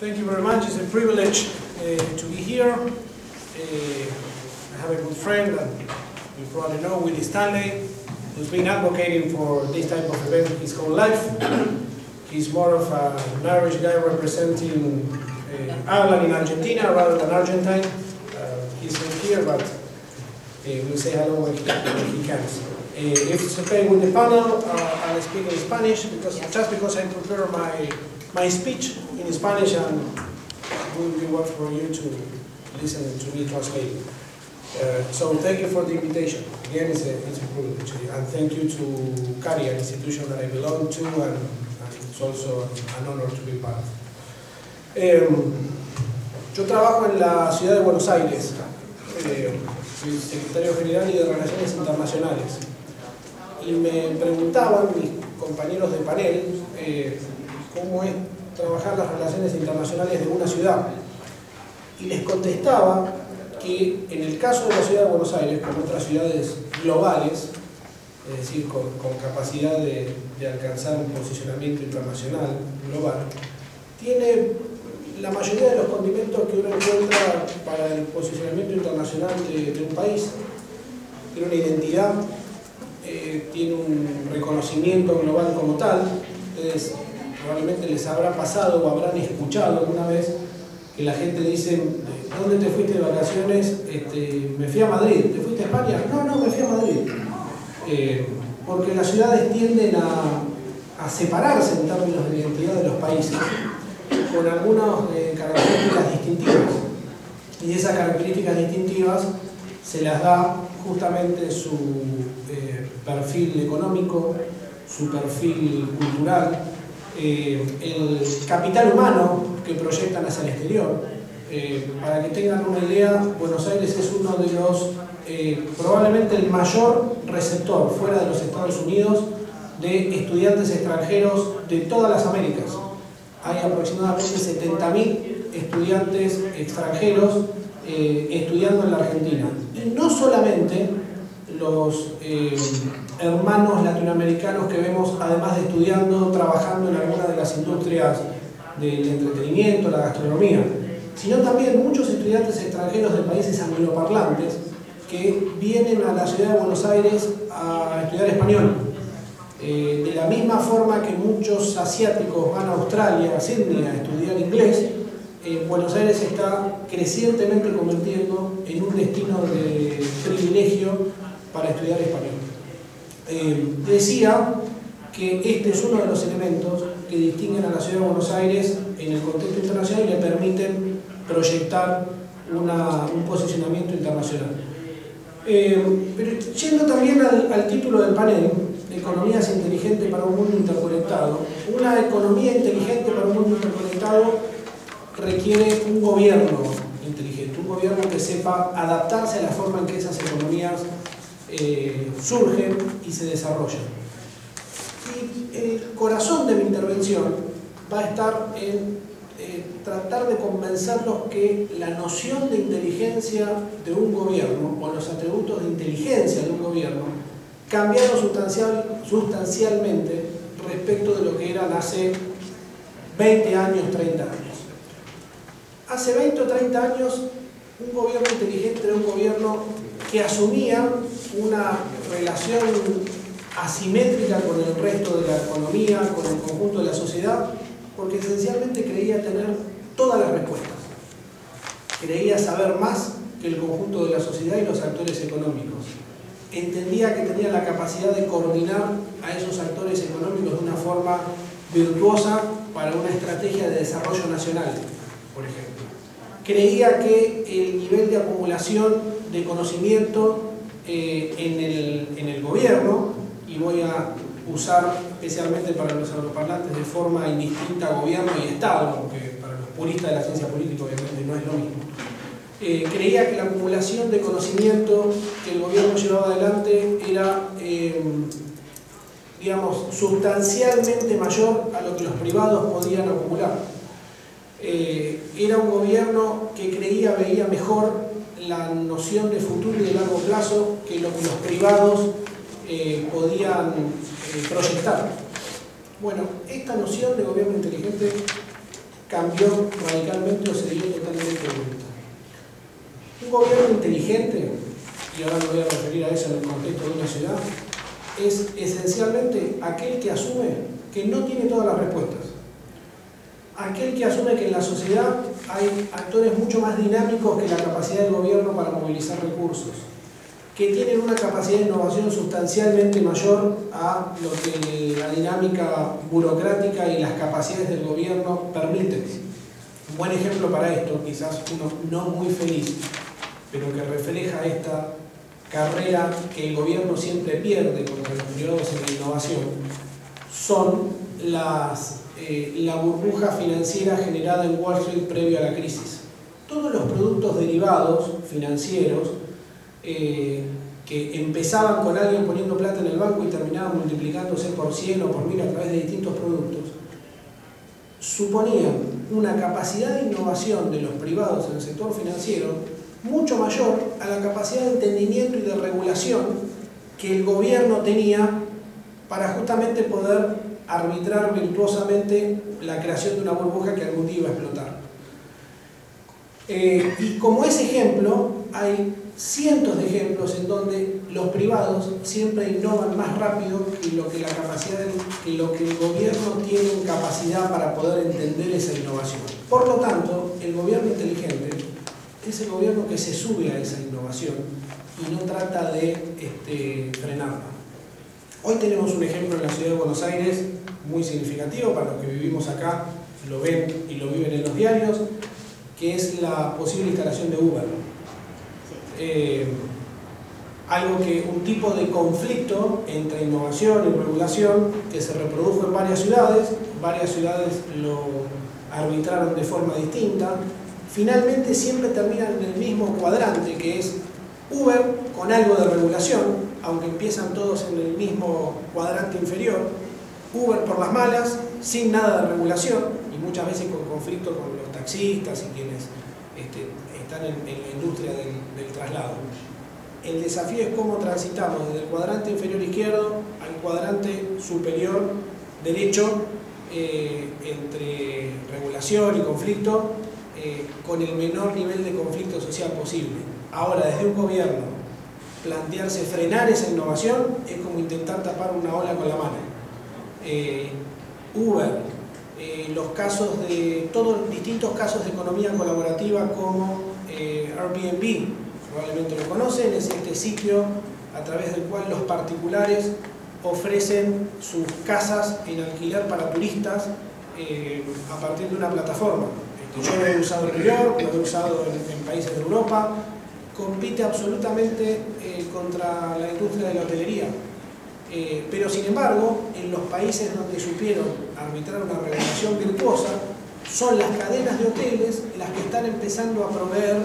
Thank you very much. It's a privilege to be here. I have a good friend that you probably know, Willie Stanley, who's been advocating for this type of event his whole life. He's more of an Irish guy representing Ireland and Argentina rather than Argentine. He's not here, but we'll say hello when he comes. If it's okay with the panel, I'll speak in Spanish, because just because I prepare my speech in Spanish, and it will be worth for you to listen to me translating. So thank you for the invitation. Again, it's a privilege. And thank you to CARI, an institution that I belong to, and it's also an honor to be part of. Yo trabajo en la ciudad de Buenos Aires. Soy secretario general y de Relaciones Internacionales. Y me preguntaban mis compañeros de panel cómo es trabajar las relaciones internacionales de una ciudad. Y les contestaba que en el caso de la ciudad de Buenos Aires, como otras ciudades globales, es decir, con capacidad de alcanzar un posicionamiento internacional global, tiene la mayoría de los condimentos que uno encuentra para el posicionamiento internacional de un país. Tiene una identidad, tiene un reconocimiento global como tal. Ustedes probablemente les habrá pasado o habrán escuchado alguna vez que la gente dice: ¿dónde te fuiste de vacaciones? Me fui a Madrid. ¿Te fuiste a España? No, no, me fui a Madrid. Porque las ciudades tienden a separarse en términos de identidad de los países, con algunas características distintivas, y esas características distintivas se las da justamente su perfil económico, su perfil cultural, el capital humano que proyectan hacia el exterior. Para que tengan una idea, Buenos Aires es uno de los, probablemente el mayor receptor fuera de los Estados Unidos de estudiantes extranjeros de todas las Américas. Hay aproximadamente 70.000 estudiantes extranjeros estudiando en la Argentina. Y no solamente los hermanos latinoamericanos que vemos, además de estudiando, trabajando en alguna de las industrias del entretenimiento, la gastronomía, sino también muchos estudiantes extranjeros de países angloparlantes que vienen a la ciudad de Buenos Aires a estudiar español. De la misma forma que muchos asiáticos van a Australia, a Sydney, a estudiar inglés, Buenos Aires está crecientemente convirtiendo en un destino de privilegio para estudiar español. Decía que este es uno de los elementos que distinguen a la ciudad de Buenos Aires en el contexto internacional y le permiten proyectar un posicionamiento internacional. Pero yendo también al título del panel, economías inteligentes para un mundo interconectado. Una economía inteligente para un mundo interconectado requiere un gobierno inteligente, un gobierno que sepa adaptarse a la forma en que esas economías surgen y se desarrollan. Y el corazón de mi intervención va a estar en tratar de convencerlos que la noción de inteligencia de un gobierno, o los atributos de inteligencia de un gobierno, cambiaron sustancialmente respecto de lo que eran hace 20 años, 30 años. Hace 20 o 30 años, un gobierno inteligente era un gobierno que asumía una relación asimétrica con el resto de la economía, con el conjunto de la sociedad, porque esencialmente creía tener todas las respuestas. Creía saber más que el conjunto de la sociedad y los actores económicos. Entendía que tenía la capacidad de coordinar a esos actores económicos de una forma virtuosa para una estrategia de desarrollo nacional, por ejemplo. Creía que el nivel de acumulación de conocimiento en el gobierno, y voy a usar especialmente para los angloparlantes de forma indistinta gobierno y Estado, porque para los puristas de la ciencia política obviamente no es lo mismo. Creía que la acumulación de conocimiento que el gobierno llevaba adelante era, digamos, sustancialmente mayor a lo que los privados podían acumular. Era un gobierno que veía mejor la noción de futuro y de largo plazo que lo que los privados podían proyectar. Bueno, esta noción de gobierno inteligente cambió radicalmente o se dio totalmente vuelta. Un gobierno inteligente, y ahora me voy a referir a eso en el contexto de una ciudad, es esencialmente aquel que asume que no tiene todas las respuestas. Aquel que asume que en la sociedad hay actores mucho más dinámicos que la capacidad del gobierno para movilizar recursos, que tienen una capacidad de innovación sustancialmente mayor a lo que la dinámica burocrática y las capacidades del gobierno permiten. Un buen ejemplo para esto, quizás uno no muy feliz, pero que refleja esta carrera que el gobierno siempre pierde con los privados en la innovación, son la burbuja financiera generada en Wall Street previo a la crisis. Todos los productos derivados financieros que empezaban con alguien poniendo plata en el banco y terminaban multiplicándose por 100 o por 1000 a través de distintos productos, suponían una capacidad de innovación de los privados en el sector financiero mucho mayor a la capacidad de entendimiento y de regulación que el gobierno tenía para justamente poder arbitrar virtuosamente la creación de una burbuja que algún día iba a explotar. Y como ese ejemplo, hay cientos de ejemplos en donde los privados siempre innovan más rápido que lo que el gobierno tiene en capacidad para poder entender esa innovación. Por lo tanto, el gobierno inteligente es el gobierno que se sube a esa innovación y no trata de frenarla. Hoy tenemos un ejemplo en la ciudad de Buenos Aires muy significativo para los que vivimos acá, lo ven y lo viven en los diarios, que es la posible instalación de Uber. Algo que un tipo de conflicto entre innovación y regulación que se reprodujo en varias ciudades lo arbitraron de forma distinta, finalmente siempre terminan en el mismo cuadrante que es Uber con algo de regulación, aunque empiezan todos en el mismo cuadrante inferior, Uber por las malas, sin nada de regulación, y muchas veces con conflicto con los taxistas y quienes están en la industria del traslado. El desafío es cómo transitamos desde el cuadrante inferior izquierdo al cuadrante superior derecho, entre regulación y conflicto, con el menor nivel de conflicto social posible. Ahora, desde un gobierno, plantearse frenar esa innovación es como intentar tapar una ola con la mano. Uber, distintos casos de economía colaborativa como Airbnb, probablemente lo conocen, es este sitio a través del cual los particulares ofrecen sus casas en alquiler para turistas a partir de una plataforma. Yo lo he usado en New York, lo he usado en países de Europa. Compite absolutamente contra la industria de la hotelería, pero sin embargo en los países donde supieron arbitrar una regulación virtuosa son las cadenas de hoteles las que están empezando a proveer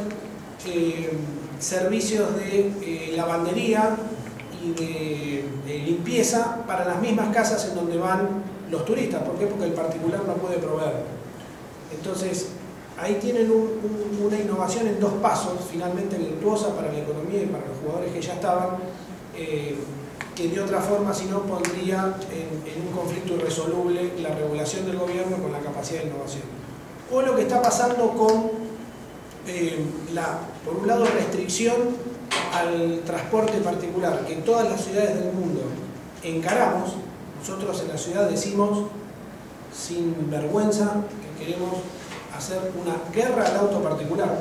servicios de lavandería y de limpieza para las mismas casas en donde van los turistas. ¿Por qué? Porque el particular no puede proveer. Entonces, ahí tienen una innovación en dos pasos, finalmente virtuosa para la economía y para los jugadores que ya estaban, que de otra forma si no pondría en un conflicto irresoluble la regulación del gobierno con la capacidad de innovación. O lo que está pasando con, por un lado, restricción al transporte particular, que en todas las ciudades del mundo encaramos, nosotros en la ciudad decimos, sin vergüenza, que queremos hacer una guerra al auto particular.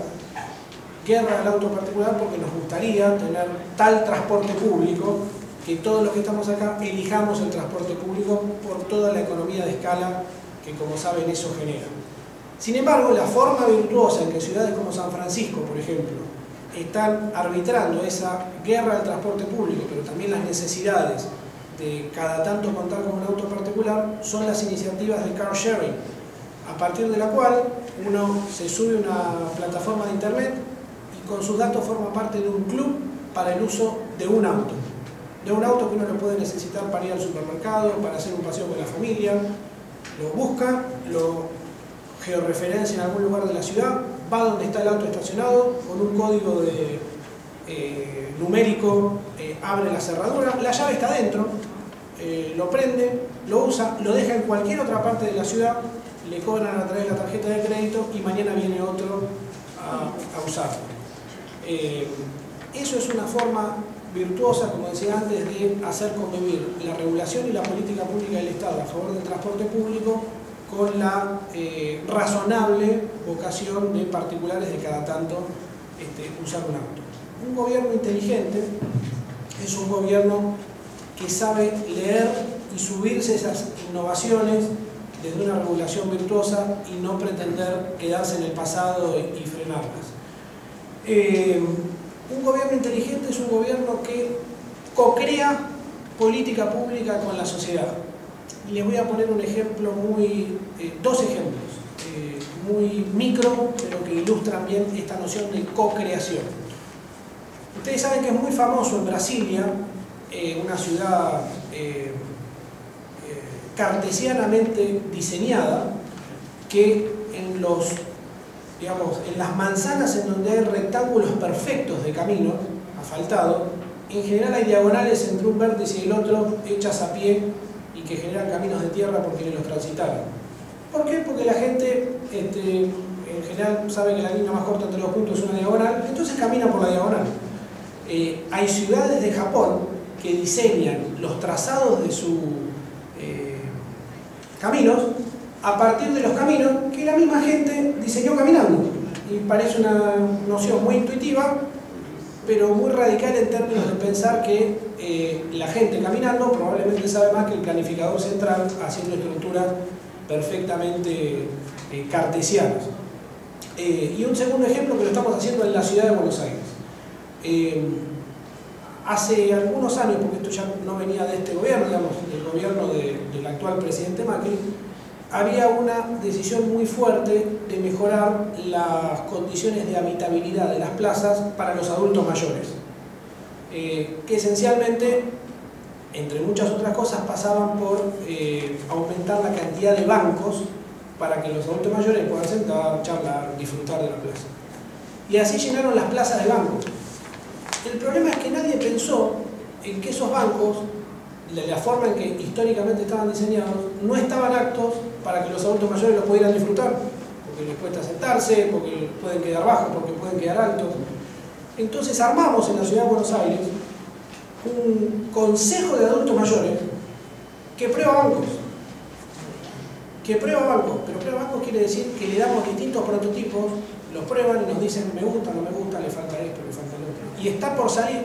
Guerra al auto particular porque nos gustaría tener tal transporte público que todos los que estamos acá elijamos el transporte público por toda la economía de escala que, como saben, eso genera. Sin embargo, la forma virtuosa en que ciudades como San Francisco, por ejemplo, están arbitrando esa guerra al transporte público, pero también las necesidades de cada tanto contar con un auto particular, son las iniciativas de car sharing, a partir de la cual uno se sube a una plataforma de internet y con sus datos forma parte de un club para el uso de un auto. De un auto que uno lo puede necesitar para ir al supermercado, para hacer un paseo con la familia, lo busca, lo georreferencia en algún lugar de la ciudad, va donde está el auto estacionado, con un código numérico, abre la cerradura, la llave está dentro, lo prende, lo usa, lo deja en cualquier otra parte de la ciudad le cobran a través de la tarjeta de crédito y mañana viene otro a usarlo. Eso es una forma virtuosa, como decía antes, de hacer convivir la regulación y la política pública del Estado a favor del transporte público con la razonable vocación de particulares de cada tanto usar un auto. Un gobierno inteligente es un gobierno que sabe leer y subirse esas innovaciones desde una regulación virtuosa y no pretender quedarse en el pasado y frenarlas. Un gobierno inteligente es un gobierno que co-crea política pública con la sociedad. Y les voy a poner un ejemplo muy, dos ejemplos muy micro, pero que ilustran bien esta noción de co-creación. Ustedes saben que es muy famoso en Brasilia, una ciudad cartesianamente diseñada, que en los, digamos, en las manzanas en donde hay rectángulos perfectos de camino asfaltado, en general hay diagonales entre un vértice y el otro hechas a pie y que generan caminos de tierra por quienes los transitaron. ¿Por qué? Porque la gente en general sabe que la línea más corta entre los puntos es una diagonal, entonces camina por la diagonal. Hay ciudades de Japón que diseñan los trazados de sus caminos a partir de los caminos que la misma gente diseñó caminando, y parece una noción muy intuitiva pero muy radical en términos de pensar que la gente caminando probablemente sabe más que el planificador central haciendo estructuras perfectamente cartesianas. Y un segundo ejemplo que lo estamos haciendo en la ciudad de Buenos Aires. Hace algunos años, porque esto ya no venía de este gobierno, digamos, del gobierno del actual presidente Macri, había una decisión muy fuerte de mejorar las condiciones de habitabilidad de las plazas para los adultos mayores, que esencialmente, entre muchas otras cosas, pasaban por aumentar la cantidad de bancos para que los adultos mayores puedan sentar, charlar, disfrutar de la plaza. Y así llenaron las plazas de bancos. El problema es que nadie pensó en que esos bancos, de la forma en que históricamente estaban diseñados, no estaban aptos para que los adultos mayores los pudieran disfrutar, porque les cuesta sentarse, porque pueden quedar bajos, porque pueden quedar altos. Entonces armamos en la ciudad de Buenos Aires un consejo de adultos mayores que prueba bancos. Pero prueba bancos quiere decir que le damos distintos prototipos, los prueban y nos dicen me gusta, no me gusta, le falta esto, le falta lo otro. Y está por salir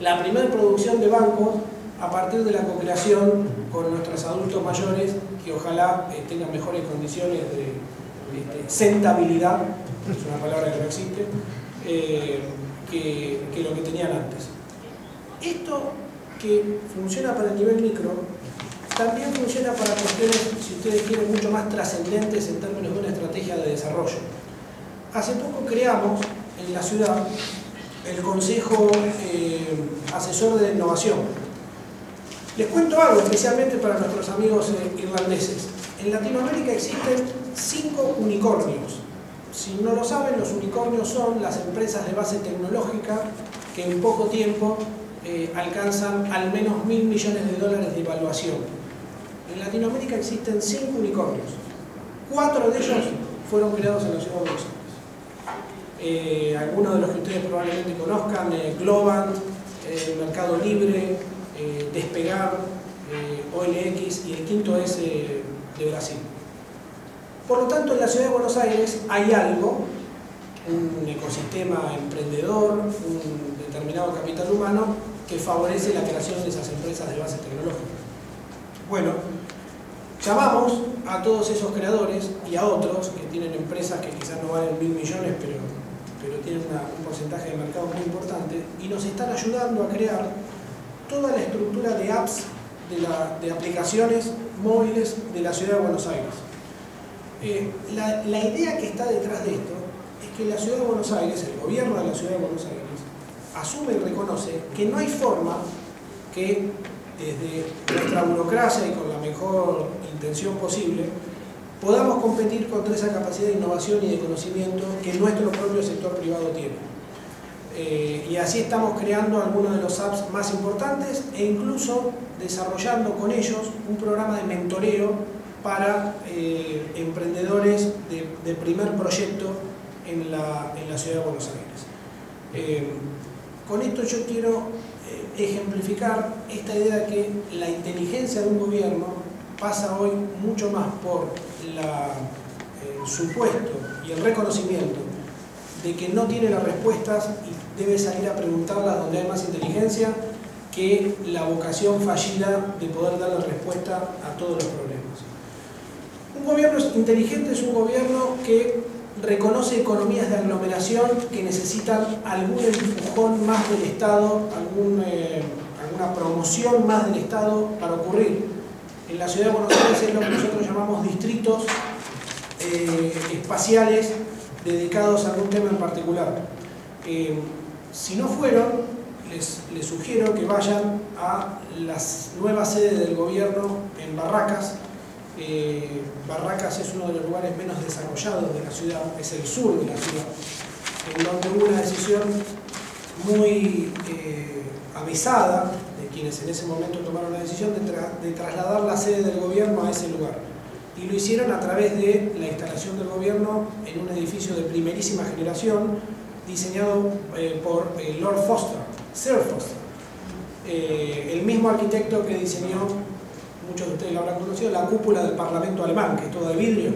la primera producción de bancos a partir de la co-creación con nuestros adultos mayores, que ojalá tengan mejores condiciones de sentabilidad, es una palabra que no existe, que lo que tenían antes. Esto que funciona para el nivel micro, también funciona para cuestiones, si ustedes quieren, mucho más trascendentes en términos de una estrategia de desarrollo. Hace poco creamos en la ciudad el Consejo Asesor de Innovación. Les cuento algo especialmente para nuestros amigos irlandeses. En Latinoamérica existen 5 unicornios. Si no lo saben, los unicornios son las empresas de base tecnológica que en poco tiempo alcanzan al menos $1.000 millones de evaluación. En Latinoamérica existen 5 unicornios. 4 de ellos fueron creados en la ciudad de Buenos Aires. Algunos de los que ustedes probablemente conozcan, Globant, Mercado Libre, Despegar, OLX, y el quinto es de Brasil. Por lo tanto, en la ciudad de Buenos Aires hay algo, un ecosistema emprendedor, un determinado capital humano que favorece la creación de esas empresas de base tecnológica. Bueno, llamamos a todos esos creadores y a otros que tienen empresas que quizás no valen $1.000 millones, pero tienen un porcentaje de mercado muy importante, y nos están ayudando a crear toda la estructura de apps, de aplicaciones móviles de la ciudad de Buenos Aires. La idea que está detrás de esto es que la ciudad de Buenos Aires, el gobierno de la ciudad de Buenos Aires, asume y reconoce que no hay forma que desde nuestra burocracia y con la mejor intención posible podamos competir contra esa capacidad de innovación y de conocimiento que nuestro propio sector privado tiene. Y así estamos creando algunos de los apps más importantes e incluso desarrollando con ellos un programa de mentoreo para emprendedores de primer proyecto en la ciudad de Buenos Aires. Con esto yo quiero ejemplificar esta idea de que la inteligencia de un gobierno pasa hoy mucho más por el supuesto y el reconocimiento de que no tiene las respuestas y debe salir a preguntarlas donde hay más inteligencia, que la vocación fallida de poder dar la respuesta a todos los problemas. Un gobierno inteligente es un gobierno que reconoce economías de aglomeración que necesitan algún empujón más del Estado, alguna promoción más del Estado para ocurrir. En la ciudad de Buenos Aires es lo que nosotros llamamos distritos espaciales dedicados a algún tema en particular. Si no fueron, les sugiero que vayan a la nueva sede del gobierno en Barracas. Barracas es uno de los lugares menos desarrollados de la ciudad, es el sur de la ciudad, en donde hubo una decisión muy avisada de quienes en ese momento tomaron la decisión de trasladar la sede del gobierno a ese lugar, y lo hicieron a través de la instalación del gobierno en un edificio de primerísima generación diseñado por Lord Foster, Sir Foster, el mismo arquitecto que diseñó, muchos de ustedes lo habrán conocido, la cúpula del Parlamento Alemán, que es toda de vidrio.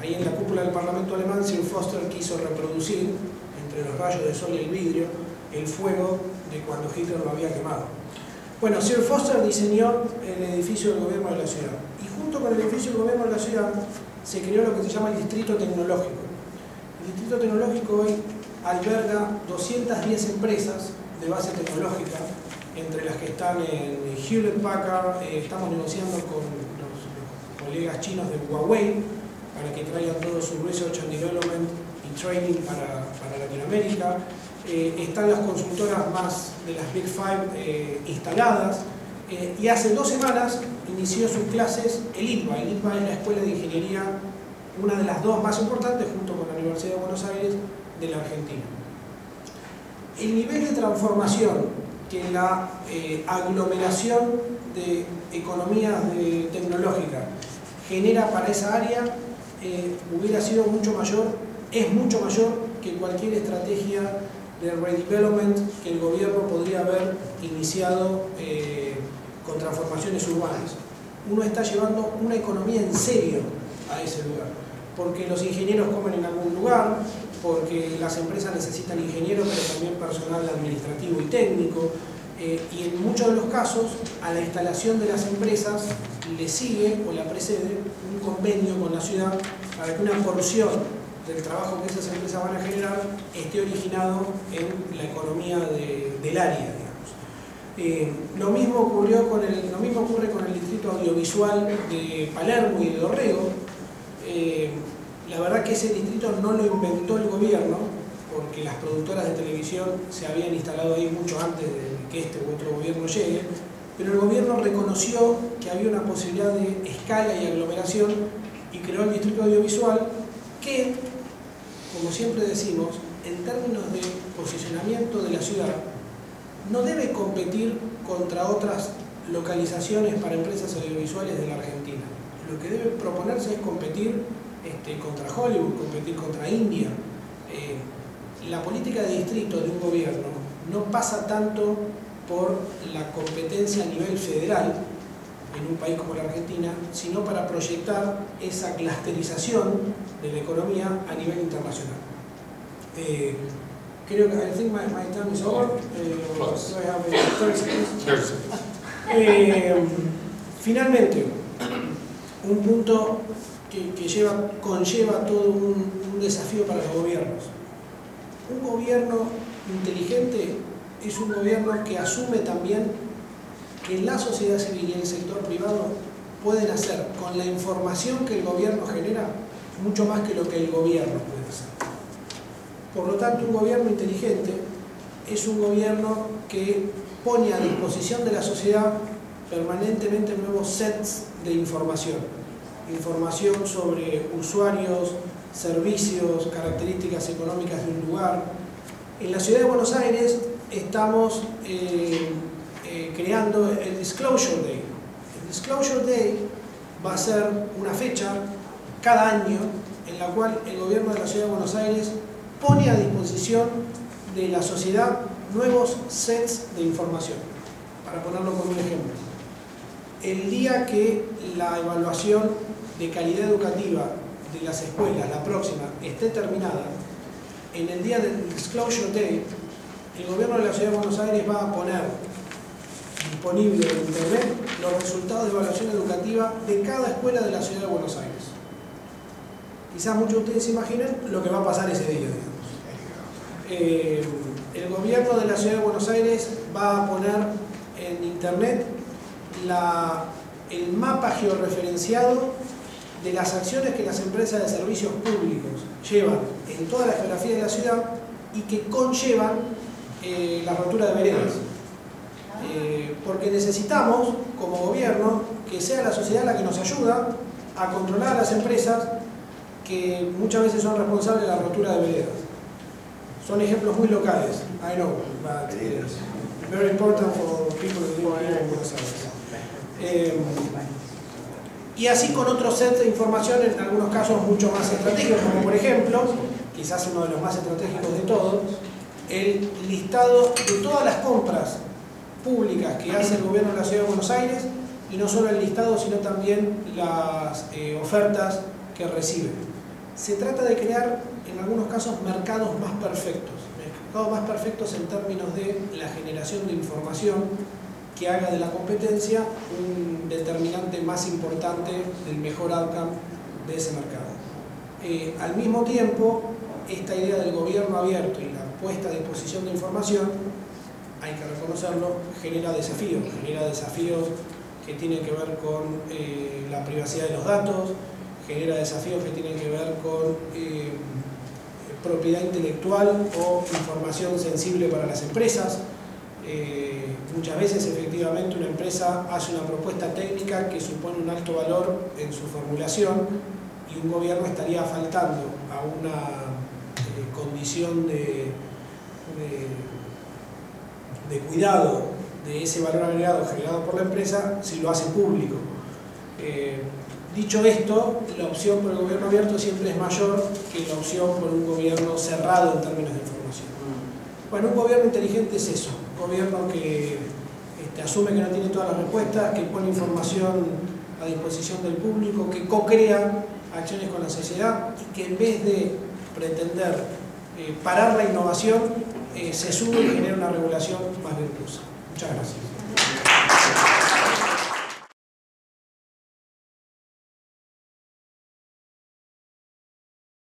Ahí en la cúpula del Parlamento Alemán Sir Foster quiso reproducir, entre los rayos de sol y el vidrio, el fuego de cuando Hitler lo había quemado. Bueno, Sir Foster diseñó el edificio del gobierno de la ciudad, y junto con el edificio del gobierno de la ciudad se creó lo que se llama el distrito tecnológico. El distrito tecnológico hoy alberga 210 empresas de base tecnológica, entre las que están en Hewlett Packard, estamos negociando con los colegas chinos de Huawei para que traigan todo su research and development y training para Latinoamérica. Están las consultoras más de las Big Five instaladas, y hace 2 semanas inició sus clases el ITBA. El ITBA es la escuela de ingeniería, una de las 2 más importantes junto con la Universidad de Buenos Aires de la Argentina. El nivel de transformación que la aglomeración de economías tecnológicas genera para esa área hubiera sido mucho mayor, es mucho mayor que cualquier estrategia de redevelopment que el gobierno podría haber iniciado con transformaciones urbanas. Uno está llevando una economía en serio a ese lugar, porque los ingenieros comen en algún lugar, porque las empresas necesitan ingenieros, pero también personal administrativo y técnico, y en muchos de los casos a la instalación de las empresas le sigue o la precede un convenio con la ciudad para que una porción del trabajo que esas empresas van a generar esté originado en la economía del área, digamos. Lo mismo ocurre con el distrito audiovisual de Palermo y de Dorrego. La verdad que ese distrito no lo inventó el gobierno, porque las productoras de televisión se habían instalado ahí mucho antes de que este u otro gobierno llegue, pero el gobierno reconoció que había una posibilidad de escala y aglomeración y creó el distrito audiovisual que, como siempre decimos, en términos de posicionamiento de la ciudad, no debe competir contra otras localizaciones para empresas audiovisuales de la Argentina. Lo que debe proponerse es competir contra Hollywood, competir contra India. La política de distrito de un gobierno no pasa tanto por la competencia a nivel federal en un país como la Argentina, sino para proyectar esa clusterización de la economía a nivel internacional. Creo que my time is over. So I have 30 seconds. Finalmente, un punto que conlleva todo un desafío para los gobiernos. Un gobierno inteligente es un gobierno que asume también que la sociedad civil y el sector privado pueden hacer con la información que el gobierno genera mucho más que lo que el gobierno puede hacer. Por lo tanto, un gobierno inteligente es un gobierno que pone a disposición de la sociedad permanentemente nuevos sets de información sobre usuarios, servicios, características económicas de un lugar. En la ciudad de Buenos Aires estamos creando el Disclosure Day. El Disclosure Day va a ser una fecha cada año en la cual el gobierno de la Ciudad de Buenos Aires pone a disposición de la sociedad nuevos sets de información. Para ponerlo como un ejemplo, el día que la evaluación de calidad educativa de las escuelas, la próxima, esté terminada, en el día del Disclosure Day, el gobierno de la Ciudad de Buenos Aires va a poner disponible en internet los resultados de evaluación educativa de cada escuela de la Ciudad de Buenos Aires. Quizás muchos de ustedes se imaginen lo que va a pasar ese día, digamos. El gobierno de la Ciudad de Buenos Aires va a poner en internet el mapa georreferenciado de las acciones que las empresas de servicios públicos llevan en toda la geografía de la ciudad y que conllevan la rotura de veredas. Porque necesitamos, como gobierno, que sea la sociedad la que nos ayuda a controlar a las empresas que muchas veces son responsables de la rotura de veredas. Son ejemplos muy locales, I know, but very important for people that live here in Buenos Aires. Y así con otros sets de información, en algunos casos mucho más estratégicos, como por ejemplo, quizás uno de los más estratégicos de todos, el listado de todas las compras públicas que hace el gobierno de la Ciudad de Buenos Aires, y no solo el listado, sino también las ofertas que recibe. Se trata de crear, en algunos casos, mercados más perfectos en términos de la generación de información que haga de la competencia un determinante más importante del mejor outcome de ese mercado. Al mismo tiempo, esta idea del gobierno abierto y la puesta a disposición de información, hay que reconocerlo, genera desafíos que tienen que ver con la privacidad de los datos, genera desafíos que tienen que ver con propiedad intelectual o información sensible para las empresas. Muchas veces efectivamente una empresa hace una propuesta técnica que supone un alto valor en su formulación y un gobierno estaría faltando a una condición de cuidado de ese valor agregado generado por la empresa si lo hace público. Dicho esto, la opción por el gobierno abierto siempre es mayor que la opción por un gobierno cerrado en términos de información. Bueno, un gobierno inteligente es eso. Gobierno que asume que no tiene todas las respuestas, que pone información a disposición del público, que co-crea acciones con la sociedad y que en vez de pretender parar la innovación, se sube y genera una regulación más virtuosa. Muchas gracias.